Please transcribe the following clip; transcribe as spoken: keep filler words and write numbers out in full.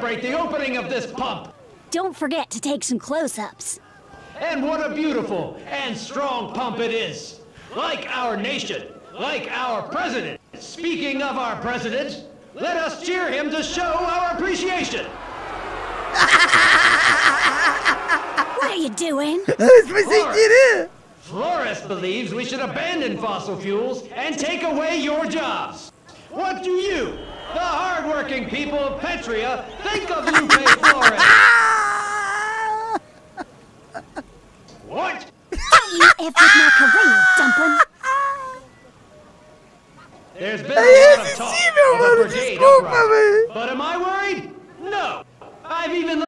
celebrate the opening of this pump. Don't forget to take some close-ups. And what a beautiful and strong pump it is. Like our nation, like our president. Speaking of our president, let us cheer him to show our appreciation. What are you doing? Flores, Flores believes we should abandon fossil fuels and take away your jobs. What do you, the hard-working people of Petria, think of Lupe Flores? What? Don't you F with my career, dumpling. There's been a lot of talk of a brigade over, but am I worried? No. I've even